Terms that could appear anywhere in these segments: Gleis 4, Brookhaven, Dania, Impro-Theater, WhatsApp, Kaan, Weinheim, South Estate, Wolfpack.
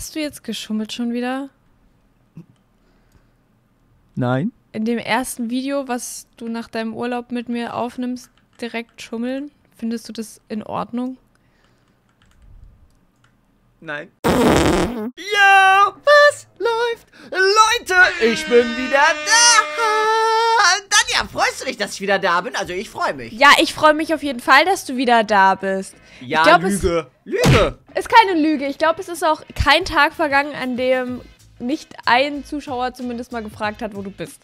Hast du jetzt geschummelt schon wieder? Nein. In dem ersten Video, was du nach deinem Urlaub mit mir aufnimmst, direkt schummeln? Findest du das in Ordnung? Nein. Ja, was läuft? Leute, ich bin wieder da. Dania, freust du dich, dass ich wieder da bin? Also ich freue mich. Ja, ich freue mich auf jeden Fall, dass du wieder da bist. Ja, ich glaub, Lüge. Ist keine Lüge. Ich glaube, es ist auch kein Tag vergangen, an dem nicht ein Zuschauer zumindest mal gefragt hat, wo du bist.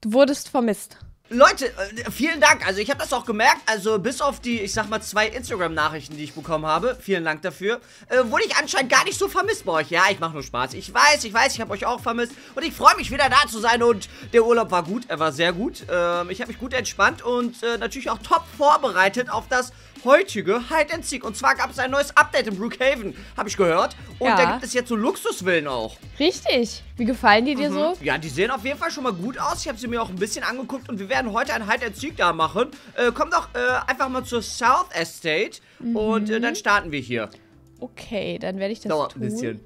Du wurdest vermisst. Leute, vielen Dank. Also ich habe das auch gemerkt. Also bis auf die, ich sag mal, 2 Instagram-Nachrichten, die ich bekommen habe. Vielen Dank dafür. Wurde ich anscheinend gar nicht so vermisst bei euch. Ja, ich mache nur Spaß. Ich weiß, ich habe euch auch vermisst. Und ich freue mich wieder da zu sein. Und der Urlaub war gut. Er war sehr gut. Ich habe mich gut entspannt und natürlich auch top vorbereitet auf das heutige Hide-and-Seek. Und zwar gab es ein neues Update in Brookhaven, habe ich gehört. Und ja, da gibt es jetzt so Luxusvillen auch. Richtig. Wie gefallen die dir so? Ja, die sehen auf jeden Fall schon mal gut aus. Ich habe sie mir auch ein bisschen angeguckt und wir werden heute ein Hide-and-Seek da machen. Kommt doch einfach mal zur South Estate und dann starten wir hier. Okay, dann werde ich das dauert tun. Ein bisschen.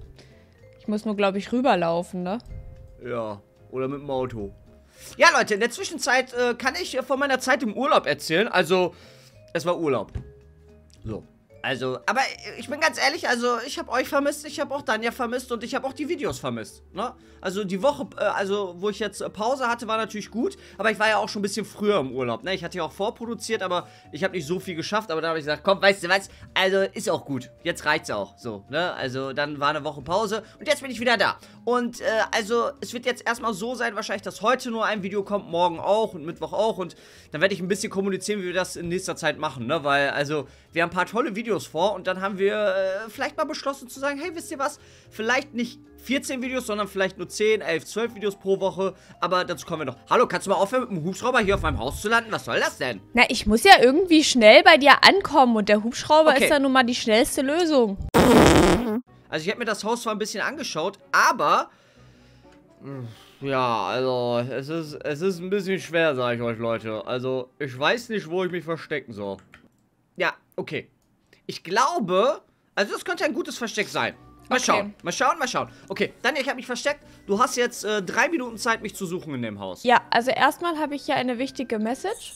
Ich muss nur, glaube ich, rüberlaufen, ne? Ja, oder mit dem Auto. Ja, Leute, in der Zwischenzeit kann ich von meiner Zeit im Urlaub erzählen. Also, es war Urlaub. So. Also, aber ich bin ganz ehrlich, also ich habe euch vermisst, ich habe auch Dania vermisst und ich habe auch die Videos vermisst, ne? Also die Woche, also wo ich jetzt Pause hatte, war natürlich gut, aber ich war ja auch schon ein bisschen früher im Urlaub, ne? Ich hatte ja auch vorproduziert, aber ich habe nicht so viel geschafft, aber da habe ich gesagt, komm, weißt du was, also ist auch gut, jetzt reicht's auch, so, ne? Also dann war eine Woche Pause und jetzt bin ich wieder da. Und also es wird jetzt erstmal so sein, wahrscheinlich, dass heute nur ein Video kommt, morgen auch und Mittwoch auch und dann werde ich ein bisschen kommunizieren, wie wir das in nächster Zeit machen, ne? Weil, also, wir haben ein paar tolle Videos vor und dann haben wir vielleicht mal beschlossen zu sagen, hey, wisst ihr was, vielleicht nicht 14 Videos, sondern vielleicht nur 10, 11, 12 Videos pro Woche, aber dazu kommen wir noch. Hallo, kannst du mal aufhören, mit dem Hubschrauber hier auf meinem Haus zu landen? Was soll das denn? Na, ich muss ja irgendwie schnell bei dir ankommen und der Hubschrauber ist ja nun mal die schnellste Lösung. Also ich habe mir das Haus zwar ein bisschen angeschaut, aber ja, also es ist ein bisschen schwer, sage ich euch, Leute. Also ich weiß nicht, wo ich mich verstecken soll. Ja, okay. Ich glaube, also das könnte ein gutes Versteck sein. Mal schauen, mal schauen. Okay, Daniel, ich habe mich versteckt. Du hast jetzt 3 Minuten Zeit, mich zu suchen in dem Haus. Ja, also erstmal habe ich hier eine wichtige Message.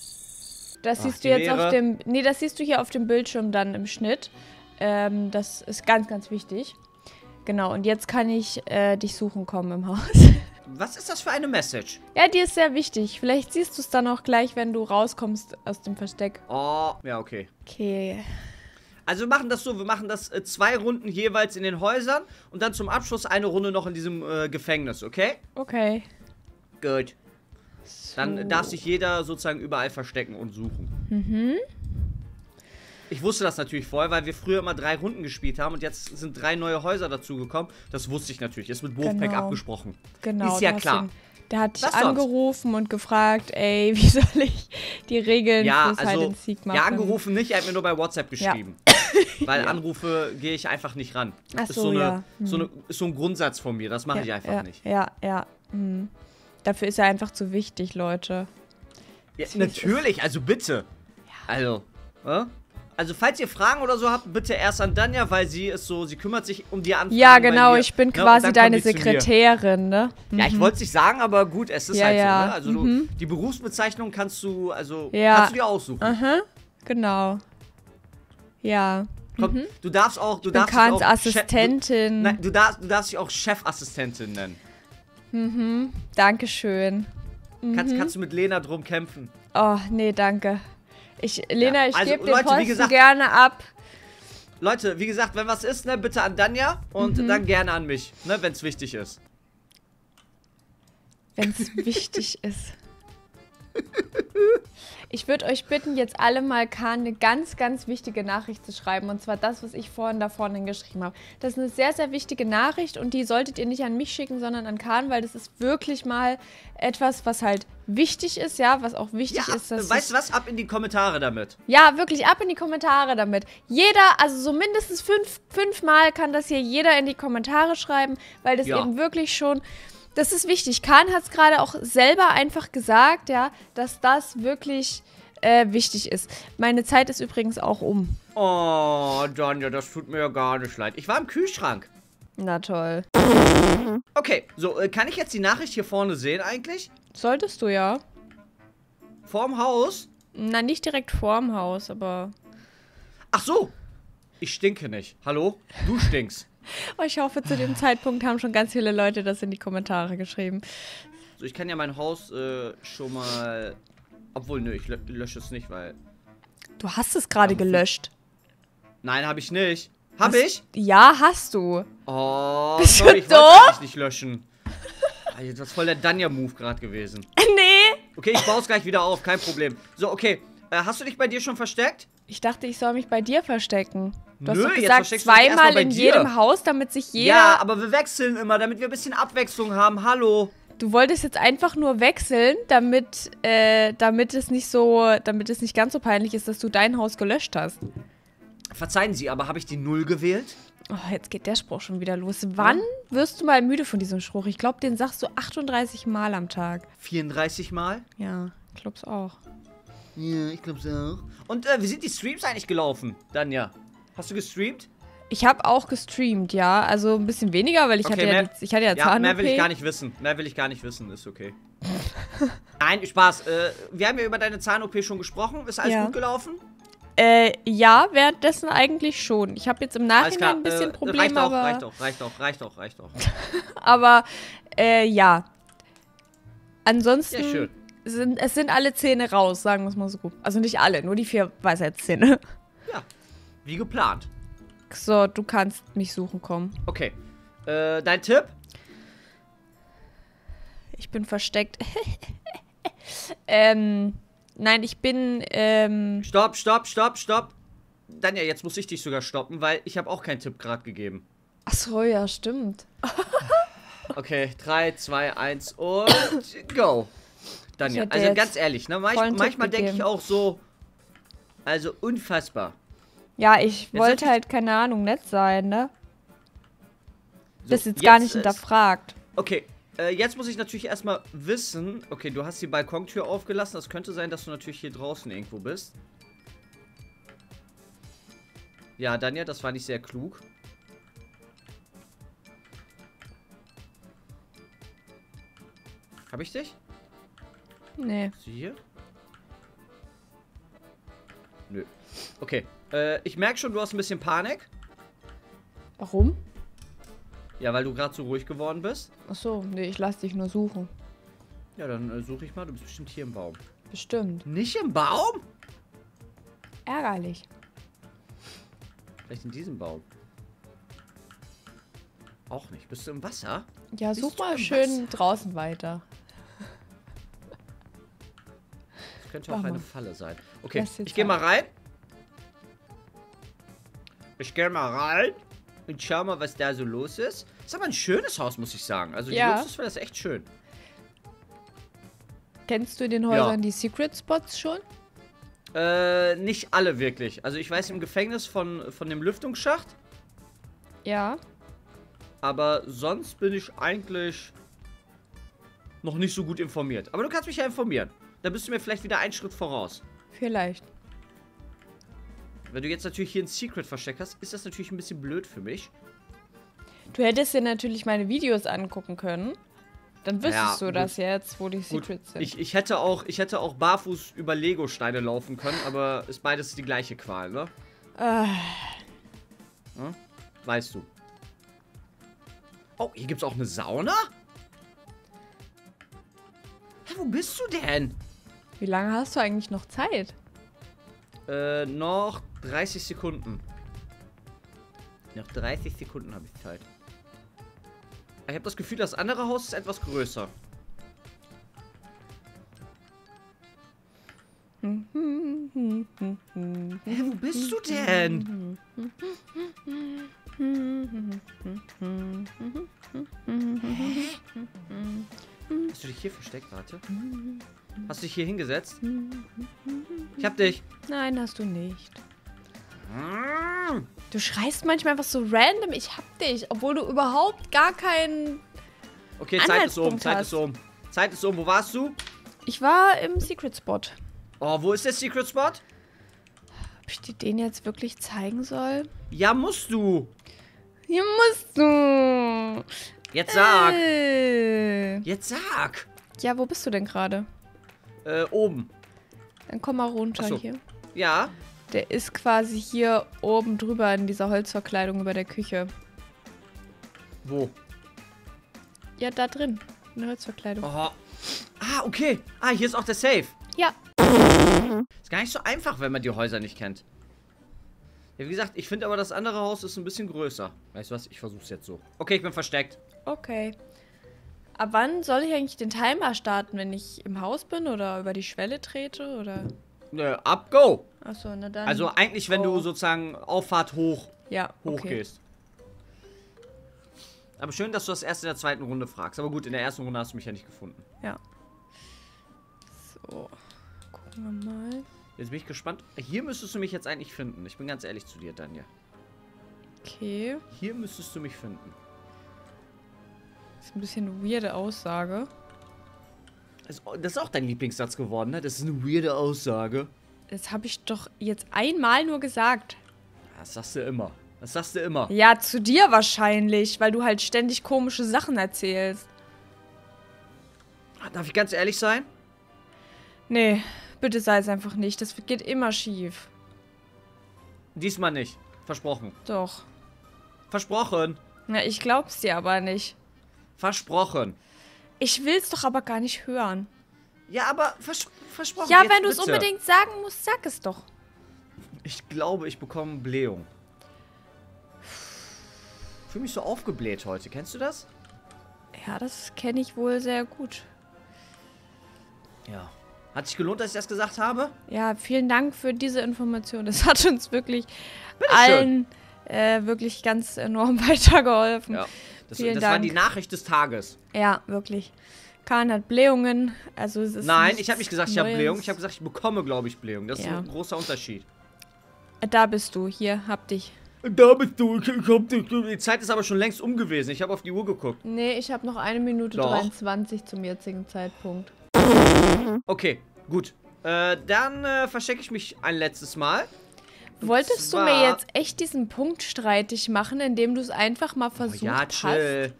Das siehst du jetzt auf dem, nee, das siehst du hier auf dem Bildschirm dann im Schnitt. Das ist ganz, ganz wichtig. Genau, und jetzt kann ich dich suchen kommen im Haus. Was ist das für eine Message? Ja, die ist sehr wichtig. Vielleicht siehst du es dann auch gleich, wenn du rauskommst aus dem Versteck. Oh, ja, okay. Okay. Also wir machen das so, wir machen das 2 Runden jeweils in den Häusern und dann zum Abschluss eine Runde noch in diesem Gefängnis, okay? Okay. Gut. So. Dann darf sich jeder sozusagen überall verstecken und suchen. Mhm. Ich wusste das natürlich vorher, weil wir früher immer 3 Runden gespielt haben und jetzt sind 3 neue Häuser dazugekommen. Das wusste ich natürlich, ist mit Wolfpack abgesprochen. Genau. Ist ja klar. Der hat dich angerufen und gefragt, ey, wie soll ich die Regeln fürs Hide-and-Seek machen? Ja, angerufen nicht, er hat mir nur bei WhatsApp geschrieben. Ja. Weil Anrufe gehe ich einfach nicht ran. Ach so, ist so, ist so ein Grundsatz von mir, das mache ich einfach nicht. Mhm. Dafür ist er einfach zu wichtig, Leute. Ja, natürlich, also bitte. Ja. Also, also, falls ihr Fragen oder so habt, bitte erst an Dania, weil sie ist so, sie kümmert sich um die Anfragen. Ja, genau, ich bin quasi deine Sekretärin, ne? Ja, ich wollte es nicht sagen, aber gut, es ist halt so, ne? Also, die Berufsbezeichnung kannst du, also, kannst du dir aussuchen. Aha, genau. Ja. Komm, du darfst auch, Kaans Assistentin. Nein, du darfst dich auch Chefassistentin nennen. Mhm, Dankeschön. Kannst du mit Lena drum kämpfen? Oh, nee, danke. Lena, ich gebe den Posten gerne ab. Leute, wie gesagt, wenn was ist, ne, bitte an Dania und dann gerne an mich, ne, wenn es wichtig ist. Wenn es wichtig ist. Ich würde euch bitten, jetzt alle mal Kaan eine ganz, ganz wichtige Nachricht zu schreiben. Und zwar das, was ich vorhin da vorne geschrieben habe. Das ist eine sehr, sehr wichtige Nachricht und die solltet ihr nicht an mich schicken, sondern an Kaan, weil das ist wirklich mal etwas, was halt wichtig ist, ja, was auch wichtig ist. Dass weißt du was? Ab in die Kommentare damit. Ja, wirklich, ab in die Kommentare damit. Jeder, also so mindestens 5 Mal kann das hier jeder in die Kommentare schreiben, weil das eben wirklich schon... Das ist wichtig. Kaan hat es gerade auch selber einfach gesagt, ja, dass das wirklich wichtig ist. Meine Zeit ist übrigens auch um. Oh, Dania, das tut mir ja gar nicht leid. Ich war im Kühlschrank. Na toll. Okay, so, kann ich jetzt die Nachricht hier vorne sehen eigentlich? Solltest du ja. Vorm Haus? Na, nicht direkt vorm Haus, aber... Ach so! Ich stinke nicht. Hallo? Du stinkst. Oh, ich hoffe, zu dem Zeitpunkt haben schon ganz viele Leute das in die Kommentare geschrieben. So, ich kann ja mein Haus schon mal... Obwohl, nö, ich lösche es nicht, weil... Du hast es gerade gelöscht. Nein, habe ich nicht. Hab ich? Ja, hast du. Oh, bist sorry, ich wollte dich nicht löschen. Alter, das ist voll der Danja-Move gerade gewesen. Nee. Okay, ich baue es gleich wieder auf, kein Problem. So, okay. Hast du dich bei dir schon versteckt? Ich dachte, ich soll mich bei dir verstecken. Du hast doch gesagt, zweimal in jedem Haus, damit sich jeder... Ja, aber wir wechseln immer, damit wir ein bisschen Abwechslung haben. Hallo. Du wolltest jetzt einfach nur wechseln, damit, damit es nicht ganz so peinlich ist, dass du dein Haus gelöscht hast. Verzeihen Sie, aber habe ich die Null gewählt? Oh, jetzt geht der Spruch schon wieder los. Wann wirst du mal müde von diesem Spruch? Ich glaube, den sagst du 38 Mal am Tag. 34 Mal? Ja, ich glaub's auch. Ja, ich glaub's auch. Und wie sind die Streams eigentlich gelaufen, Danja? Hast du gestreamt? Ich habe auch gestreamt, ja. Also ein bisschen weniger, weil ich hatte ja Zahn-OP. Ja, mehr will ich gar nicht wissen. Mehr will ich gar nicht wissen, ist okay. Nein, Spaß. Wir haben ja über deine Zahn-OP schon gesprochen. Ist alles gut gelaufen? Ja, währenddessen eigentlich schon. Ich habe jetzt im Nachhinein ein bisschen Probleme, aber... Reicht auch. Aber, ja. Ansonsten, ja, schön. Es sind alle Zähne raus, sagen wir es mal so gut. Also nicht alle, nur die 4 Weisheitszähne. Ja, wie geplant. So, du kannst mich suchen kommen. Okay. Dein Tipp? Ich bin versteckt. Nein, ich bin, Stopp. Danja, jetzt muss ich dich sogar stoppen, weil ich habe auch keinen Tipp gerade gegeben. Ach so, ja, stimmt. Okay, 3, 2, 1 und go. Danja, also ganz ehrlich, ne, manchmal denke ich auch so, also unfassbar. Ja, ich wollte halt, keine Ahnung, nett sein, ne? So, das ist jetzt gar nicht hinterfragt. Okay. Jetzt muss ich natürlich erstmal wissen... Okay, du hast die Balkontür aufgelassen. Das könnte sein, dass du natürlich hier draußen irgendwo bist. Ja, Danja, das war nicht sehr klug. Hab ich dich? Nee. Ist sie hier? Nö. Okay. Ich merke schon, du hast ein bisschen Panik. Warum? Ja, weil du gerade so ruhig geworden bist. Ach so, nee, ich lasse dich nur suchen. Ja, dann suche ich mal. Du bist bestimmt hier im Baum. Bestimmt. Nicht im Baum? Ärgerlich. Vielleicht in diesem Baum. Auch nicht. Bist du im Wasser? Ja, such mal schön draußen weiter. Das könnte auch eine Falle sein. Okay, ich gehe mal rein. Und schau mal, was da so los ist. Ist aber ein schönes Haus, muss ich sagen. Also die Luxus war das echt schön. Kennst du den Häusern die Secret Spots schon? Nicht alle wirklich. Also ich weiß im Gefängnis von dem Lüftungsschacht. Ja. Aber sonst bin ich eigentlich noch nicht so gut informiert. Aber du kannst mich ja informieren. Da bist du mir vielleicht wieder einen Schritt voraus. Vielleicht. Wenn du jetzt natürlich hier ein Secret versteckt hast, ist das natürlich ein bisschen blöd für mich. Du hättest dir natürlich meine Videos angucken können. Dann wüsstest du das jetzt, wo die Secrets sind. Ich hätte auch barfuß über Lego-Steine laufen können, aber ist beides die gleiche Qual, ne? Hm? Weißt du. Oh, hier gibt's auch eine Sauna? Hä, wo bist du denn? Wie lange hast du eigentlich noch Zeit? Noch 30 Sekunden. Noch 30 Sekunden habe ich Zeit. Ich habe das Gefühl, das andere Haus ist etwas größer. Hä, wo bist du denn? Hast du dich hier versteckt? Warte. Hast du dich hier hingesetzt? Ich hab dich. Nein, hast du nicht. Du schreist manchmal einfach so random, ich hab dich, obwohl du überhaupt gar keinen Anhaltspunkt hast. Zeit ist um. Zeit ist um. Wo warst du? Ich war im Secret Spot. Oh, wo ist der Secret Spot? Ob ich dir den jetzt wirklich zeigen soll? Ja, musst du. Ja, musst du. Jetzt sag! Jetzt sag! Ja, wo bist du denn gerade? Oben. Dann komm mal runter hier. Ja. Der ist quasi hier oben drüber in dieser Holzverkleidung über der Küche. Wo? Ja, da drin. In der Holzverkleidung. Aha. Ah, okay. Ah, hier ist auch der Safe. Ja. Ist gar nicht so einfach, wenn man die Häuser nicht kennt. Ja, wie gesagt, ich finde aber, das andere Haus ist ein bisschen größer. Weißt du was? Ich versuch's jetzt so. Okay, ich bin versteckt. Okay. Ab wann soll ich eigentlich den Timer starten, wenn ich im Haus bin oder über die Schwelle trete oder? Ne, ab, go! Achso, na dann. Also eigentlich, wenn du sozusagen Auffahrt hoch, hochgehst. Aber schön, dass du das erst in der zweiten Runde fragst. Aber gut, in der ersten Runde hast du mich ja nicht gefunden. Ja. So, gucken wir mal. Jetzt bin ich gespannt. Hier müsstest du mich jetzt eigentlich finden. Ich bin ganz ehrlich zu dir, Dania. Okay. Hier müsstest du mich finden. Das ist ein bisschen eine weirde Aussage. Das ist auch dein Lieblingssatz geworden, ne? Das ist eine weirde Aussage. Das habe ich doch jetzt einmal nur gesagt. Das sagst du immer. Das sagst du immer. Ja, zu dir wahrscheinlich, weil du halt ständig komische Sachen erzählst. Darf ich ganz ehrlich sein? Nee. Bitte sei es einfach nicht. Das geht immer schief. Diesmal nicht. Versprochen. Doch. Versprochen. Na, ich glaub's dir aber nicht. Versprochen. Ich will's doch aber gar nicht hören. Ja, aber versprochen. Ja, wenn du es unbedingt sagen musst, sag es doch. Ich glaube, ich bekomme Blähung. Ich fühle mich so aufgebläht heute. Kennst du das? Ja, das kenne ich wohl sehr gut. Ja. Hat sich gelohnt, dass ich das gesagt habe? Ja, vielen Dank für diese Information. Das hat uns wirklich allen wirklich ganz enorm weitergeholfen. Ja. Das war die Nachricht des Tages. Ja, wirklich. Kaan hat Blähungen. Also es ist Nein, ich habe nicht gesagt, ich habe Blähungen. Ich habe gesagt, ich bekomme, glaube ich, Blähungen. Das ist ein großer Unterschied. Da bist du. Hier, hab dich. Da bist du. Ich hab dich. Die Zeit ist aber schon längst um gewesen. Ich habe auf die Uhr geguckt. Nee, ich habe noch 1:23 zum jetzigen Zeitpunkt. Okay, gut. Dann verstecke ich mich ein letztes Mal. Wolltest du mir jetzt echt diesen Punkt streitig machen, indem du es einfach mal versucht hast? Ja, chill.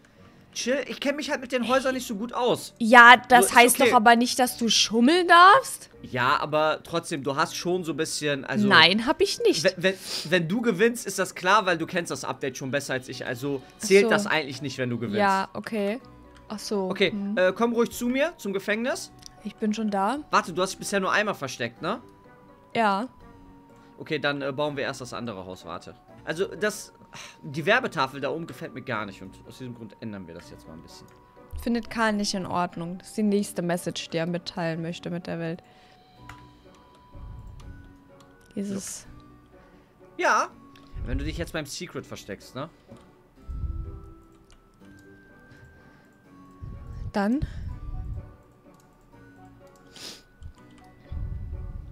Chill, ich kenne mich halt mit den Häusern nicht so gut aus. Ja, das heißt doch aber nicht, dass du schummeln darfst. Ja, aber trotzdem, du hast schon so ein bisschen... Also, nein, hab ich nicht. Wenn du gewinnst, ist das klar, weil du kennst das Update schon besser als ich. Also zählt das eigentlich nicht, wenn du gewinnst. Ja, okay. Ach so. Okay, komm ruhig zu mir, zum Gefängnis. Ich bin schon da. Warte, du hast dich bisher nur einmal versteckt, ne? Ja. Okay, dann bauen wir erst das andere Haus, warte. Also, die Werbetafel da oben gefällt mir gar nicht. Und aus diesem Grund ändern wir das jetzt mal ein bisschen. Findet Karl nicht in Ordnung. Das ist die nächste Message, die er mitteilen möchte mit der Welt. Dieses... Ja. Wenn du dich jetzt beim Secret versteckst, ne? Dann...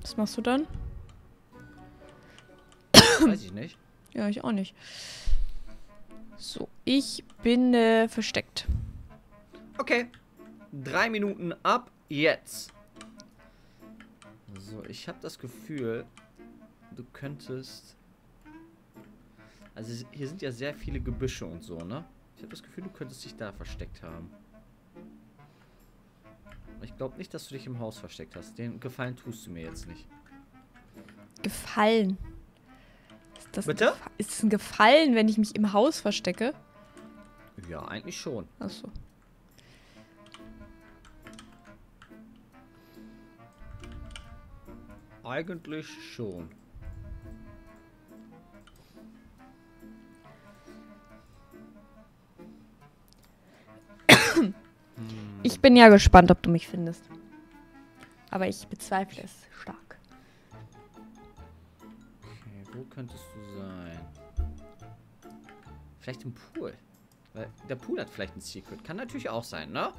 Was machst du dann? Weiß ich nicht. Ja, ich auch nicht. So, ich bin versteckt. Okay. 3 Minuten ab jetzt. So, ich habe das Gefühl, du könntest... Also hier sind ja sehr viele Gebüsche und so, ne? Ich habe das Gefühl, du könntest dich da versteckt haben. Ich glaube nicht, dass du dich im Haus versteckt hast. Den Gefallen tust du mir jetzt nicht. Gefallen? Ist das Bitte? Ist es ein Gefallen, wenn ich mich im Haus verstecke? Ja, eigentlich schon. Achso. Eigentlich schon. Ich bin ja gespannt, ob du mich findest. Aber ich bezweifle es stark. Okay, wo könntest du sein? Vielleicht im Pool. Weil der Pool hat vielleicht ein Secret. Kann natürlich auch sein, ne?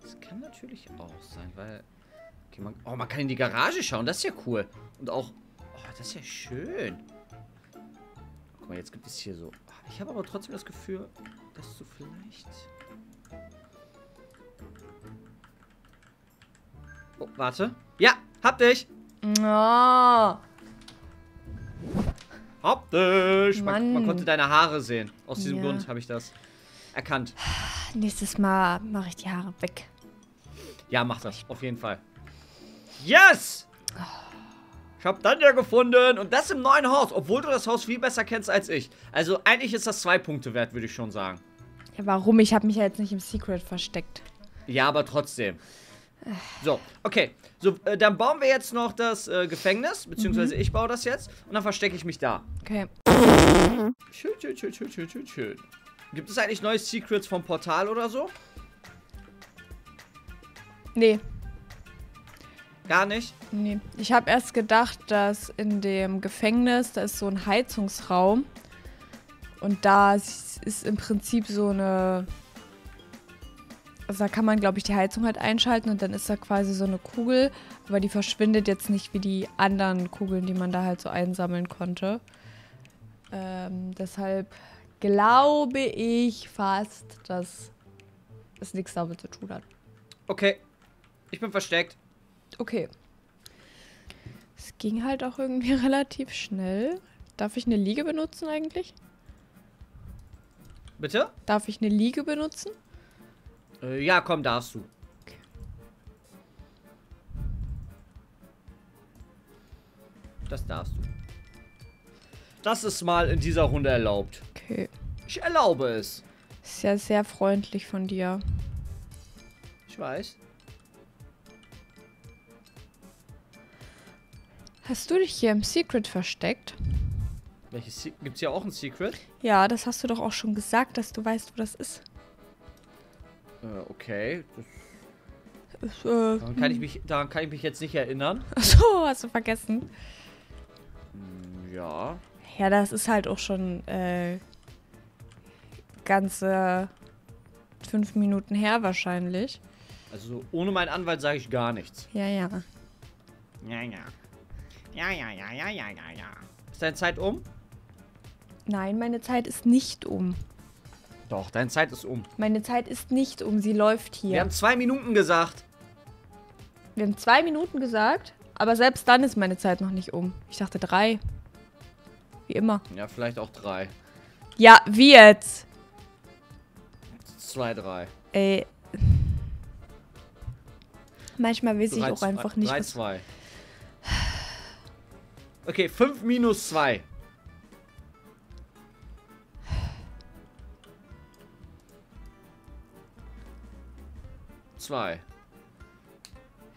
Das kann natürlich auch sein, weil... Okay, man kann in die Garage schauen, das ist ja cool. Und auch... Oh, das ist ja schön. Guck mal, jetzt gibt es hier so... Ich habe aber trotzdem das Gefühl, dass du vielleicht... Oh, warte. Ja, hab dich. Oh. Hab dich. Man konnte deine Haare sehen. Aus diesem Grund habe ich das. erkannt. Nächstes Mal mache ich die Haare weg. Ja, mach das. Auf jeden Fall. Yes! Ich habe Dania gefunden. Und das im neuen Haus. Obwohl du das Haus viel besser kennst als ich. Also eigentlich ist das 2 Punkte wert, würde ich schon sagen. Ja, warum? Ich habe mich ja jetzt nicht im Secret versteckt. Ja, aber trotzdem. So, okay. So, dann bauen wir jetzt noch das Gefängnis. Beziehungsweise ich baue das jetzt. Und dann verstecke ich mich da. Okay. Schön, schön, schön, schön, schön, schön, schön. Gibt es eigentlich neue Secrets vom Portal oder so? Nee. Gar nicht? Nee. Ich habe erst gedacht, dass in dem Gefängnis, da ist so ein Heizungsraum. Und da ist im Prinzip so eine... Also da kann man, glaube ich, die Heizung halt einschalten und dann ist da quasi so eine Kugel. Aber die verschwindet jetzt nicht wie die anderen Kugeln, die man da halt so einsammeln konnte. Deshalb glaube ich fast, dass es nichts damit zu tun hat. Okay. Ich bin versteckt. Okay. Es ging halt auch irgendwie relativ schnell. Darf ich eine Liege benutzen eigentlich? Bitte? Darf ich eine Liege benutzen? Ja, komm, darfst du. Okay. Das darfst du. Das ist mal in dieser Runde erlaubt. Okay. Ich erlaube es. Ist ja sehr freundlich von dir. Ich weiß. Hast du dich hier im Secret versteckt? Welches gibt's ja auch ein Secret? Ja, das hast du doch auch schon gesagt, dass du weißt, wo das ist. Okay. Daran kann ich mich jetzt nicht erinnern. Achso, hast du vergessen? Ja. Ja, das ist halt auch schon ganze 5 Minuten her wahrscheinlich. Also ohne meinen Anwalt sage ich gar nichts. Ja, ja. Ja, ja. Ja, ja, ja, ja, ja, ja, ja. Ist deine Zeit um? Nein, meine Zeit ist nicht um. Doch, deine Zeit ist um. Meine Zeit ist nicht um, sie läuft hier. Wir haben 2 Minuten gesagt. Wir haben 2 Minuten gesagt, aber selbst dann ist meine Zeit noch nicht um. Ich dachte 3. Wie immer. Ja, vielleicht auch 3. Ja, wie jetzt? 2, 3. Ey. Manchmal weiß ich auch einfach nicht. 3, 2. Okay, 5 minus 2.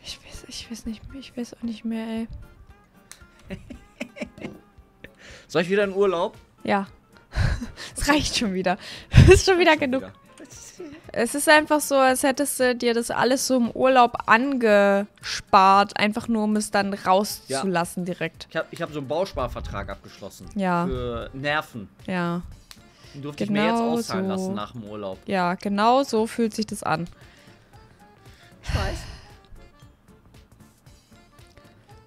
Ich weiß auch nicht mehr, ey. Soll ich wieder in Urlaub? Ja. Es reicht schon wieder. Es ist schon wieder genug. Es ist einfach so, als hättest du dir das alles so im Urlaub angespart, einfach nur, um es dann rauszulassen direkt. Ich hab so einen Bausparvertrag abgeschlossen. Ja. Für Nerven. Ja. Den durfte ich mir jetzt auszahlen lassen nach dem Urlaub. Ja, genau so fühlt sich das an. Ich weiß.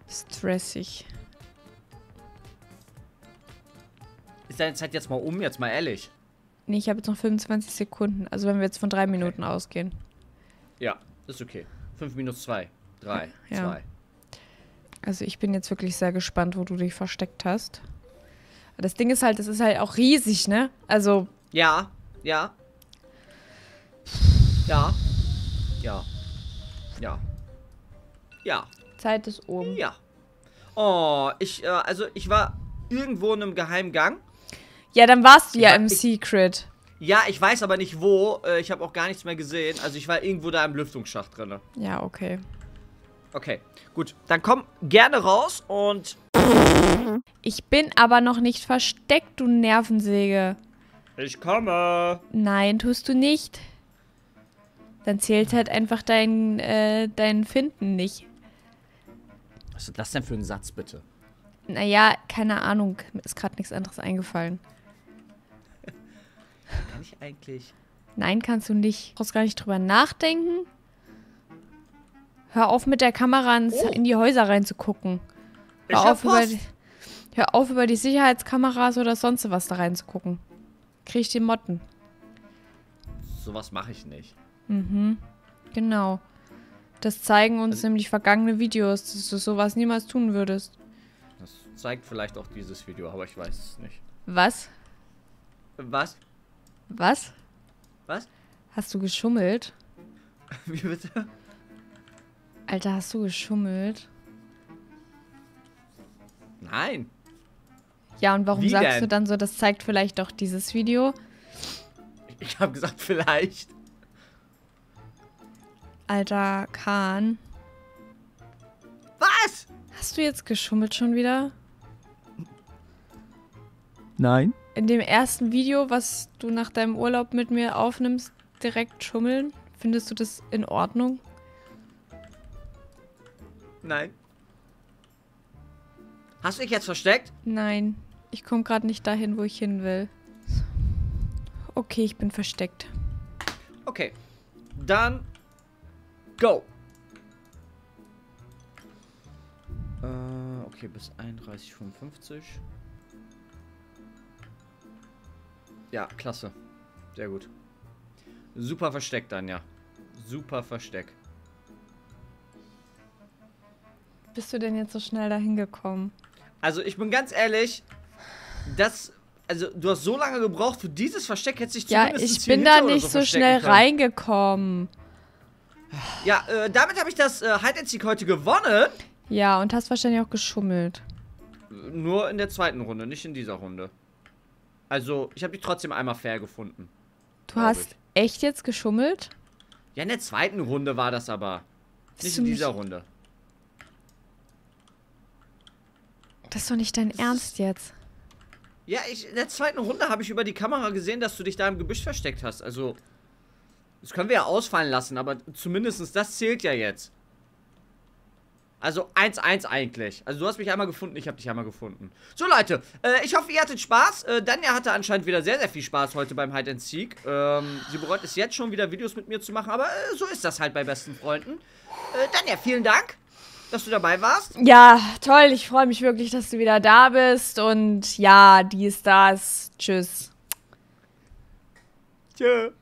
Stressig. Ist deine Zeit jetzt mal um, jetzt mal ehrlich? Nee, ich habe jetzt noch 25 Sekunden. Also wenn wir jetzt von 3 Minuten ausgehen. Ja, ist okay. 5 minus 2, 3, 2. Also ich bin jetzt wirklich sehr gespannt, wo du dich versteckt hast. Das Ding ist halt, das ist halt auch riesig, ne? Also... Ja, ja. Ja. Ja. Ja. Ja. Zeit ist oben. Ja. Oh, ich war irgendwo in einem geheimen Gang. Ja, dann warst du ja im Secret. Ja, ich weiß aber nicht wo. Ich habe auch gar nichts mehr gesehen. Also ich war irgendwo da im Lüftungsschacht drin. Ja, okay. Okay, gut. Dann komm gerne raus und... Ich bin aber noch nicht versteckt, du Nervensäge. Ich komme. Nein, tust du nicht. Dann zählt halt einfach dein Finden nicht. Was ist das denn für ein Satz, bitte? Naja, keine Ahnung. Mir ist gerade nichts anderes eingefallen. Kann ich eigentlich? Nein, kannst du nicht. Du brauchst gar nicht drüber nachdenken. Hör auf, mit der Kamera in die Häuser reinzugucken. Hör auf, über die Sicherheitskameras oder sonst was da reinzugucken. Krieg ich die Motten. Sowas mache ich nicht. Mhm, genau. Das zeigen uns nämlich vergangene Videos, dass du sowas niemals tun würdest. Das zeigt vielleicht auch dieses Video, aber ich weiß es nicht. Was? Was? Was? Was? Was? Hast du geschummelt? Wie bitte? Alter, hast du geschummelt? Nein. Ja, und warum sagst du dann so, das zeigt vielleicht doch dieses Video? Ich habe gesagt, vielleicht. Alter, Kaan. Was? Hast du jetzt geschummelt schon wieder? Nein. In dem ersten Video, was du nach deinem Urlaub mit mir aufnimmst, direkt schummeln? Findest du das in Ordnung? Nein. Hast du dich jetzt versteckt? Nein. Ich komme gerade nicht dahin, wo ich hin will. Okay, ich bin versteckt. Okay. Dann... Go! Okay, bis 31,55. Ja, klasse. Sehr gut. Super Versteck, Dania. Super Versteck. Bist du denn jetzt so schnell dahin gekommen? Also, ich bin ganz ehrlich, das... Also, du hast so lange gebraucht für dieses Versteck, hättest dich zumindest... Ja, ich bin da nicht so schnell reingekommen. Ja, damit habe ich das Hide-and-Seek heute gewonnen. Ja, und hast wahrscheinlich auch geschummelt. Nur in der zweiten Runde, nicht in dieser Runde. Also, ich habe dich trotzdem einmal fair gefunden. Du hast echt jetzt geschummelt? Ja, in der zweiten Runde war das aber. Nicht in dieser Runde. Das ist doch nicht dein Ernst jetzt. Ja, in der zweiten Runde habe ich über die Kamera gesehen, dass du dich da im Gebüsch versteckt hast. Also, das können wir ja ausfallen lassen, aber zumindest das zählt ja jetzt. Also 1-1 eigentlich. Also du hast mich einmal gefunden, ich habe dich einmal gefunden. So Leute, ich hoffe, ihr hattet Spaß. Dania hatte anscheinend wieder sehr, sehr viel Spaß heute beim Hide and Seek. Sie bereut es jetzt schon wieder, Videos mit mir zu machen, aber so ist das halt bei besten Freunden. Dania, vielen Dank, dass du dabei warst. Ja, toll. Ich freue mich wirklich, dass du wieder da bist. Und ja, dies, das. Tschüss. Tschö.